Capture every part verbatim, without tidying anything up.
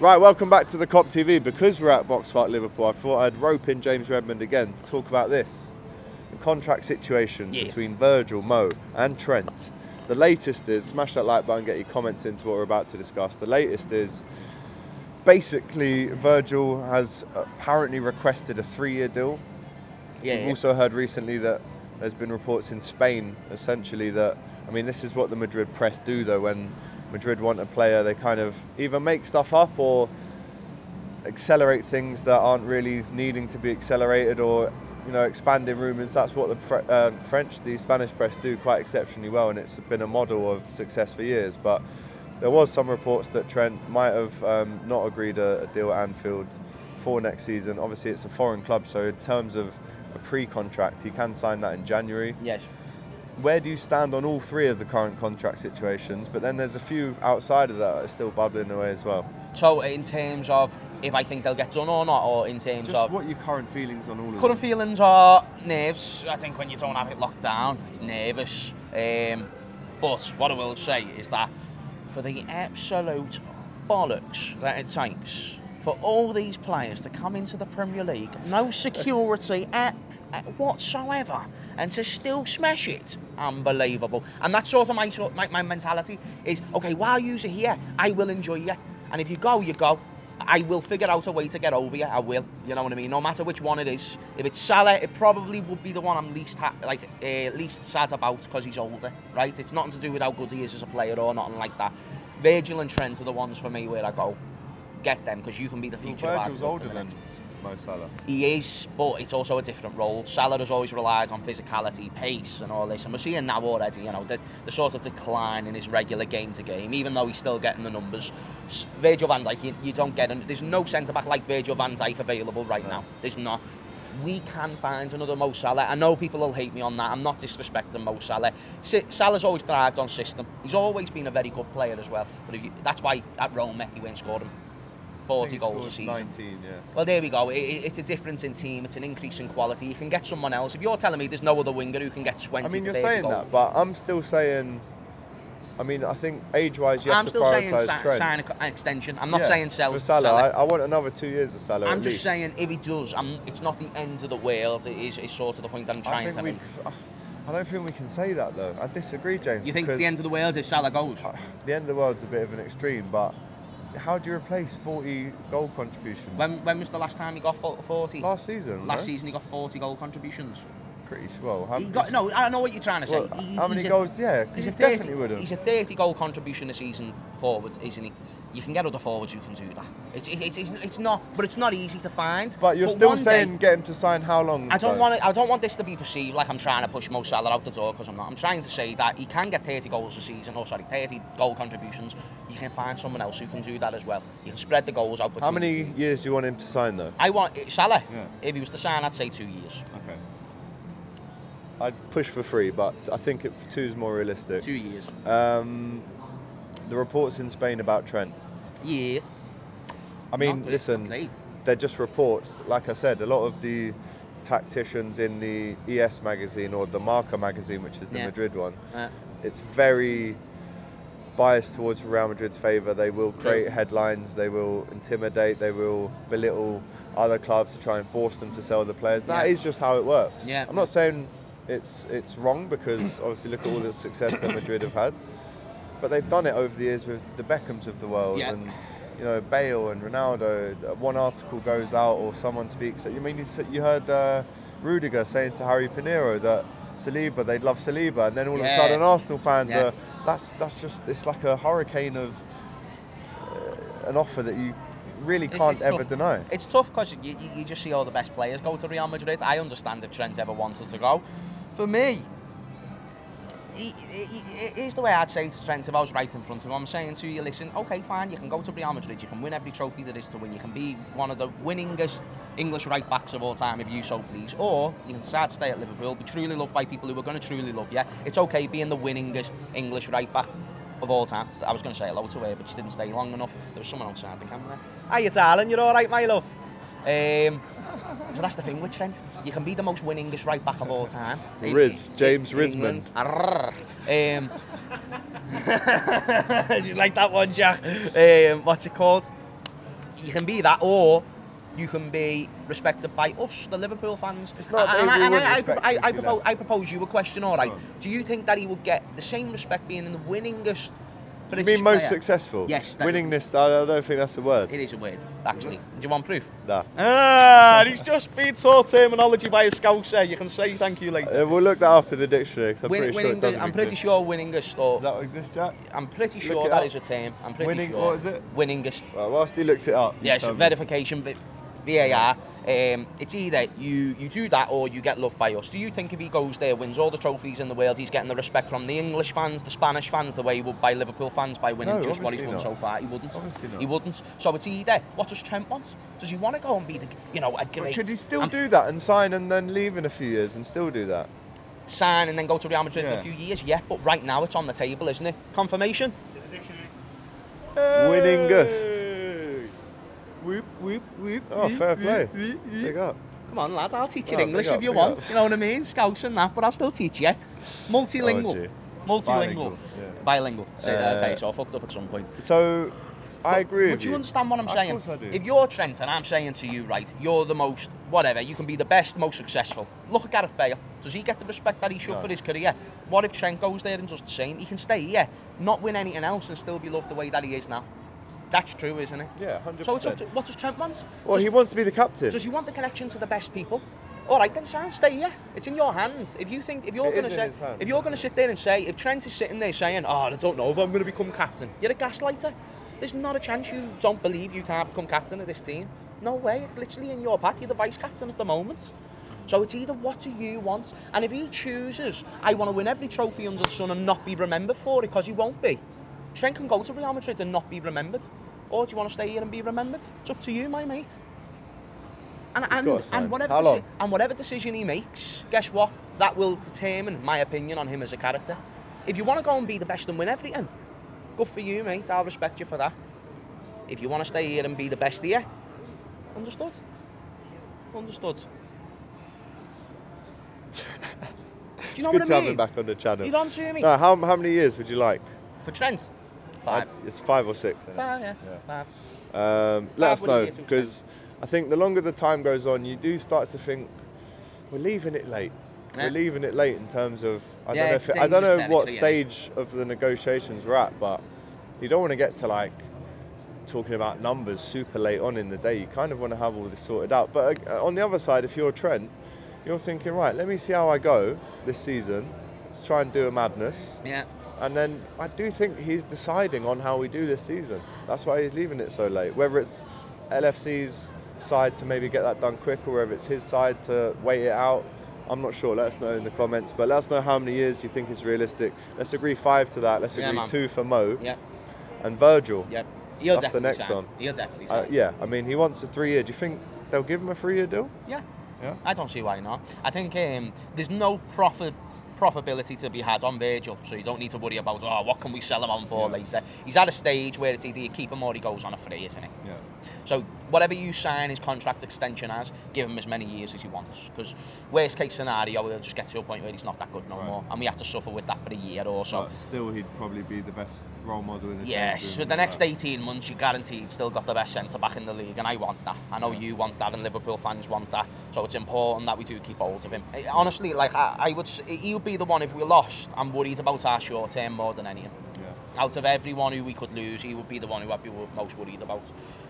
Right, welcome back to The Kop T V. Because we're at Box Park Liverpool, I thought I'd rope in James Redmond again to talk about this. The contract situation yes. between Virgil, Mo and Trent. The latest is, smash that like button, get your comments into what we're about to discuss. The latest is, basically Virgil has apparently requested a three-year deal. Yeah, We've yeah. also heard recently that there's been reports in Spain, essentially, that, I mean, this is what the Madrid press do, though, when Madrid want a player, they kind of either make stuff up or accelerate things that aren't really needing to be accelerated, or, you know, expanding rumours. That's what the pre uh, French, the Spanish press do quite exceptionally well, and it's been a model of success for years. But there was some reports that Trent might have um, not agreed a, a deal at Anfield for next season. Obviously, it's a foreign club, so in terms of a pre-contract, he can sign that in January. Yes. Where do you stand on all three of the current contract situations? But then there's a few outside of that that are still bubbling away as well. So in terms of if I think they'll get done or not, or in terms Just of... what are your current feelings on all of them? Current feelings are nerves. I think when you don't have it locked down, it's nervous. Um, but what I will say is that for the absolute bollocks that it takes for all these players to come into the Premier League, no security at, at whatsoever, and to still smash it, unbelievable. And that's sort of my, my, my mentality is, okay, while you're here, I will enjoy you. And if you go, you go. I will figure out a way to get over you, I will. You know what I mean? No matter which one it is. If it's Salah, it probably would be the one I'm least ha like uh, least sad about because he's older, right? It's nothing to do with how good he is as a player or nothing like that. Virgil and Trent are the ones for me where I go, get them, because you can be the future. Well, Virgil's older than Mo Salah. He is, but it's also a different role. Salah has always relied on physicality, pace and all this, and we're seeing now already, you know, the, the sort of decline in his regular game to game, even though he's still getting the numbers. Virgil van Dijk, you, you don't get him. There's no centre-back like Virgil van Dijk available right no. now. There's not. We can find another Mo Salah. I know people will hate me on that. I'm not disrespecting Mo Salah. Salah's always thrived on system. He's always been a very good player as well. But if you, that's why at Rome, he went and scored him forty goals a season. nineteen, yeah. Well, there we go. It, it, it's a difference in team. It's an increase in quality. You can get someone else. If you're telling me there's no other winger who can get twenty goals. I mean, you're saying goals. that, but I'm still saying... I mean, I think age-wise, you I'm have to prioritise Trent. I'm still saying sign an extension. I'm not yeah, saying sell for Salah. Salah. I, I want another two years of Salah. I'm just least. saying if he does, I'm, it's not the end of the world. It is it's sort of the point I'm trying I to we, make. I don't think we can say that, though. I disagree, James. You think it's the end of the world if Salah goes? Uh, the end of the world's a bit of an extreme, but how do you replace forty goal contributions? When, when was the last time he got forty? Last season. Last right? season he got forty goal contributions. Pretty well. How he got, no, I know what you're trying to say. Well, he, how many a, goals? Yeah, he's he a thirty. Would've. He's a thirty-goal contribution a season forward, isn't he? You can get other forwards who can do that. It's it's it's, it's not, but it's not easy to find. But you're but still saying day, get him to sign how long? I don't though? want it, I don't want this to be perceived like I'm trying to push Mo Salah out the door, because I'm not. I'm trying to say that he can get thirty goals a season. Oh, sorry, thirty goal contributions. You can find someone else who can do that as well. You can spread the goals out between. How many the years do you want him to sign though? I want Salah. Yeah. If he was to sign, I'd say two years. Okay. I'd push for three, but I think it, two is more realistic. Two years. Um, the reports in Spain about Trent. Yes. I mean, listen, they're just reports. Like I said, a lot of the tacticians in the E S magazine or the Marca magazine, which is the yeah. Madrid one, uh. it's very biased towards Real Madrid's favour. They will create True. headlines, they will intimidate, they will belittle other clubs to try and force them to sell the players. That yeah. is just how it works. Yeah. I'm not saying... It's, it's wrong, because obviously look at all the success that Madrid have had. But they've done it over the years with the Beckhams of the world yeah. and, you know, Bale and Ronaldo. One article goes out or someone speaks. You mean you heard uh, Rudiger saying to Harry Pinheiro that Saliba, they'd love Saliba. And then all yeah. of a sudden Arsenal fans yeah. are, that's, that's just, it's like a hurricane of uh, an offer that you really can't it's, it's ever tough. deny. It's tough because you, you just see all the best players go to Real Madrid. I understand if Trent ever wanted to go. For me, he, he, he, here's the way I'd say to Trent if I was right in front of him. I'm saying to you, listen, okay, fine, you can go to Real Madrid, you can win every trophy there is to win, you can be one of the winningest English right-backs of all time, if you so please, or you can decide to stay at Liverpool, be truly loved by people who are going to truly love you. It's okay being the winningest English right-back of all time. I was going to say hello to her, but she didn't stay long enough. There was someone outside the camera. Hiya, darling, you're all right, my love? Um, so that's the thing with Trent. You can be the most winningest right back of all time. Riz James Rizmond. Um, just like that one, Jack. Um, what's it called? you can be that, or you can be respected by us, the Liverpool fans. It's not. And, and, and I, I, I, I, propose, I propose you a question. All right. No. Do you think that he would get the same respect being in the winningest? You mean most player? Successful? Yes. Winningness, I don't think that's a word. It is a word, actually. Do you want proof? No. Ah, he's just been taught terminology by a scouser. You can say thank you later. Uh, we'll look that up in the dictionary, because I'm Win, pretty sure it doesn't I'm exist. pretty sure winningest, or... Does that exist, Jack? I'm pretty look sure that up. is a term. I'm pretty Winning, sure. What is it? Winningest. Well, whilst he looks it up. Yes, yeah, verification, V A R. Um, it's either you, you do that or you get loved by us. Do you think if he goes there, wins all the trophies in the world, he's getting the respect from the English fans, the Spanish fans, the way he would by Liverpool fans by winning no, just what he's not. won so far? He wouldn't. Obviously not. He wouldn't. So it's either, what does Trent want? Does he want to go and be the, you know, a great... But could he still um, do that and sign and then leave in a few years and still do that? Sign and then go to Real Madrid yeah. in a few years, yeah, but right now it's on the table, isn't it? Confirmation? Hey. Winningest. Whoop, whoop, whoop, oh, fair whoop, play. Whoop, whoop. Big up. Come on, lads, I'll teach you oh, English up, if you want. Up. You know what I mean? Scouts and that, but I'll still teach you. Multilingual. Multilingual. Bilingual. Yeah. Bilingual. Say that, uh, okay, so I fucked up at some point. So, I but, agree with would you. Would you understand what I'm saying? Of course I do. If you're Trent and I'm saying to you, right, you're the most, whatever, you can be the best, most successful. Look at Gareth Bale. Does he get the respect that he should no. for his career? What if Trent goes there and does the same? He can stay here, not win anything else, and still be loved the way that he is now. That's true, isn't it? Yeah, one hundred percent. So it's up to, what does Trent want? Well, does, he wants to be the captain. Does he want the connection to the best people? All right, then, Sam, stay here. It's in your hands. If you think, if you're going to say, if you're going to sit there and say, if Trent is sitting there saying, "Oh, I don't know if I'm going to become captain," you're a gaslighter. There's not a chance you don't believe you can't become captain of this team. No way. It's literally in your pack. You're the vice captain at the moment. So it's either what do you want, and if he chooses, I want to win every trophy under the sun and not be remembered for it, because he won't be. Trent can go to Real Madrid and not be remembered, or do you want to stay here and be remembered? It's up to you, my mate. And and, and whatever and whatever decision he makes, guess what? That will determine my opinion on him as a character. If you want to go and be the best and win everything, good for you, mate. I'll respect you for that. If you want to stay here and be the best here, understood. Understood. Do you know what I mean? It's good to have him back on the channel. You don't hear me. No, how how many years would you like for Trent? Five. I, it's five or six. Isn't five, it? yeah. yeah. Five. Um, let us know, because I think the longer the time goes on, you do start to think we're leaving it late. Yeah. We're leaving it late in terms of I yeah, don't know if it, I don't know what stage yeah. of the negotiations we're at, but you don't want to get to like talking about numbers super late on in the day. You kind of want to have all this sorted out. But on the other side, if you're Trent, you're thinking, right, let me see how I go this season. Let's try and do a madness. Yeah. And then I do think he's deciding on how we do this season. That's why he's leaving it so late. Whether it's L F C's side to maybe get that done quick, or whether it's his side to wait it out, I'm not sure. Let us know in the comments. But let us know how many years you think is realistic. Let's agree five to that. Let's yeah, agree man. two for Mo. Yeah. And Virgil. Yeah. He'll That's the next sign. one. He'll definitely uh, yeah, I mean, he wants a three-year. Do you think they'll give him a three-year deal? Yeah. Yeah. I don't see why not. I think um, there's no profit... profitability to be had on Virgil, so you don't need to worry about, oh, what can we sell him on for yeah. later. He's at a stage where it's either you keep him or he goes on a free, isn't it? Yeah. So whatever you sign his contract extension as, give him as many years as he wants, because worst case scenario, he'll just get to a point where he's not that good no right. more, and we have to suffer with that for a year or so. But still, he'd probably be the best role model in the Yes, for the next that. eighteen months, you're guaranteed still got the best centre-back in the league, and I want that. I know yeah. you want that, and Liverpool fans want that, so it's important that we do keep hold of him. Honestly, like, I, I would, he'll be be the one, if we lost, I'm worried about our short term more than anything. Yeah. Out of everyone who we could lose, he would be the one who I'd be most worried about.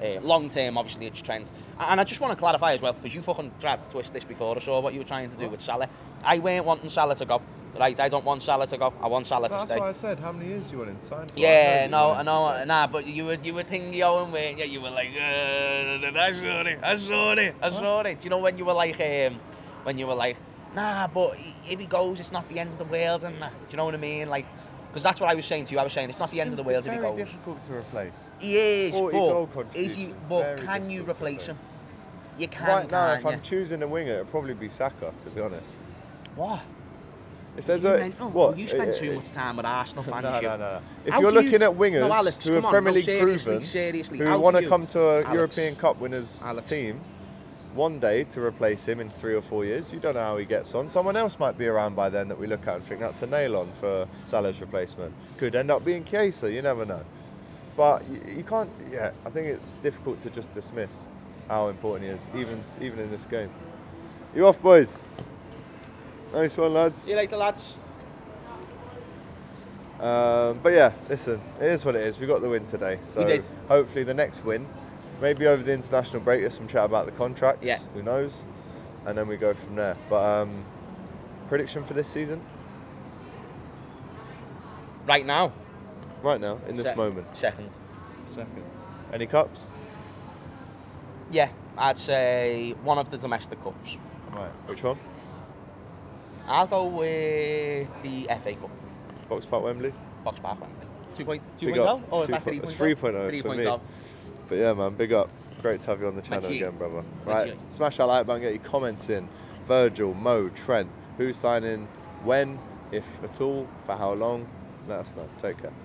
Uh, long term, obviously, it's Trent. And I just want to clarify as well, because you fucking tried to twist this before. I saw what you were trying to do what? with Salah. I weren't wanting Salah to go. Right, I don't want Salah to go. I want Salah no, to stay. That's why I said, how many years do you want him to sign for? Yeah, no, I know, nah, but you were, you were thinking, oh, and yeah, you were like, uh, I saw it, I saw it, I saw it. Do you know when you were like, um, when you were like, nah, but if he goes, it's not the end of the world, and do you know what I mean? Like, because that's what I was saying to you. I was saying it's not it's the end of the world if he goes. Very difficult to replace. He is, but is he? But can you replace him? You can. Right now, if I'm choosing a winger, it'd probably be Saka, to be honest. What? If there's a what? You spend too much time with Arsenal fans. No, no, no. If you're looking at wingers who are Premier League proven, who want to come to a European Cup winners team. One day to replace him in three or four years, you don't know how he gets on. Someone else might be around by then that we look at and think that's a nail on for Salah's replacement. Could end up being Chiesa, you never know. But you, you can't, yeah, I think it's difficult to just dismiss how important he is, even even in this game. You off, boys? Nice one, lads. See you later, lads. Um, but yeah, listen, it is what it is. We got the win today. So we did. Hopefully the next win, maybe over the international break, there's some chat about the contracts. Yeah. Who knows? And then we go from there. But um, prediction for this season? Right now. Right now, in this Se moment. Second. Second. Any cups? Yeah, I'd say one of the domestic cups. Right. Which one? I'll go with the F A Cup. Box Park Wembley? Box Park Wembley. two point oh? Or is that three point oh? It's three point oh for me. But yeah, man, big up. Great to have you on the channel again, brother. Right, smash that like button, get your comments in. Virgil, Mo, Trent, who's signing, when, if at all, for how long? Let us know. Take care.